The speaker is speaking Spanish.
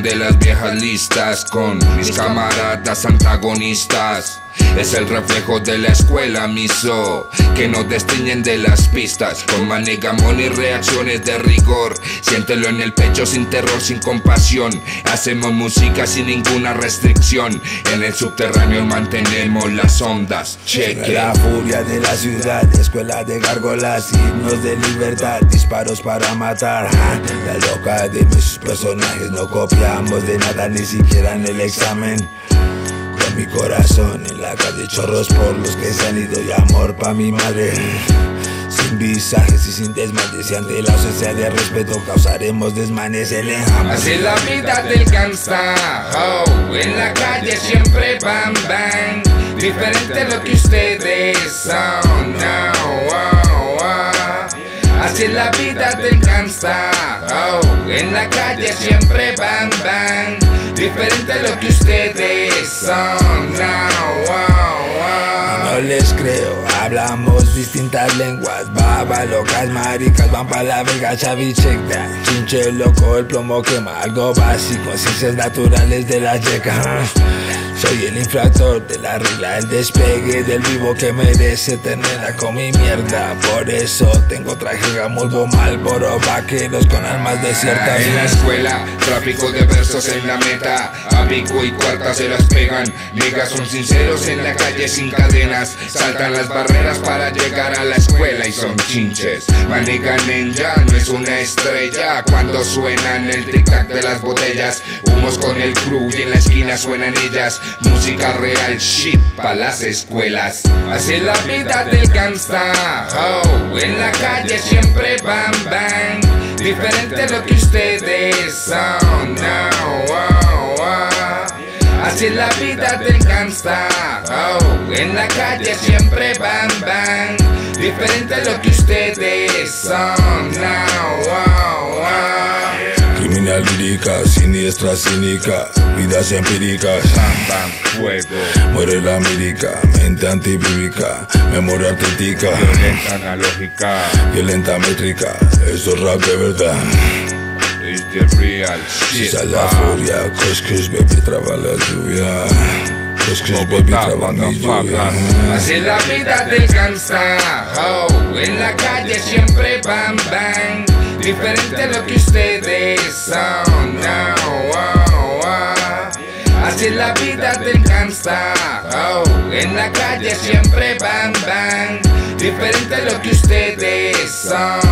canción de las viejas listas con mis camaradas antagonistas. Es el reflejo de la escuela miso, que nos destiñen de las pistas con manegamón y reacciones de rigor. Siéntelo en el pecho sin terror, sin compasión. Hacemos música sin ninguna restricción. En el subterráneo mantenemos las ondas. Cheque. La furia de la ciudad, escuela de gárgolas, himnos de libertad, disparos para matar. La loca de mis personajes, no copiamos de nada, ni siquiera en el examen. Mi corazón en la calle, chorros por los que se han ido y amor pa' mi madre. Sin visajes y sin desmanes, y ante la ausencia de respeto causaremos desmanes. El enjambre. Así es la vida del gangsta, oh, en la calle siempre bam bam. Diferente lo que ustedes son, no, oh, oh. Así es la vida del gangsta, oh, en la calle siempre bam bam. Diferente a lo que ustedes son, no, no les creo, hablamos distintas lenguas. Baba, locas, maricas, van pa' la verga, chavi, check that. Chinche loco, el plomo quema, algo básico, ciencias naturales de la yeca. Soy el infractor de la regla, el despegue del vivo que merece tenerla con mi mierda. Por eso tengo traje gamulbo, Malboro, vaqueros con almas desiertas. En la escuela, tráfico de versos en la meta, a pico y cuarta se las pegan. Niggas son sinceros en la calle sin cadenas, saltan las barreras para llegar a la escuela y son chinches. Manica Ninja no es una estrella, cuando suenan el tic-tac de las botellas, humos con el crew y en la esquina suenan ellas. Música real, shit pa' las escuelas. Así es la vida del gangsta, oh, en la calle siempre bam bam. Diferente a lo que ustedes son, no, oh, oh. Así es la vida del gangsta, oh, en la calle siempre bam bam. Diferente a lo que ustedes son, no, oh, oh. Criminal lírica, siniestra, cínica, vidas empíricas, bam, bam, fuego. Muere la América, mente antivírica, memoria artística, violenta analógica, violenta métrica, eso es rap de verdad. It's the real shit. Sal la furia, cuscus, baby, traba la lluvia. Así es la vida del gangsta, oh, en la calle siempre bam bam. Diferente a lo que ustedes son, no, oh, oh. Así es la vida del gangsta, oh, en la calle siempre bam bam. Diferente a lo que ustedes son.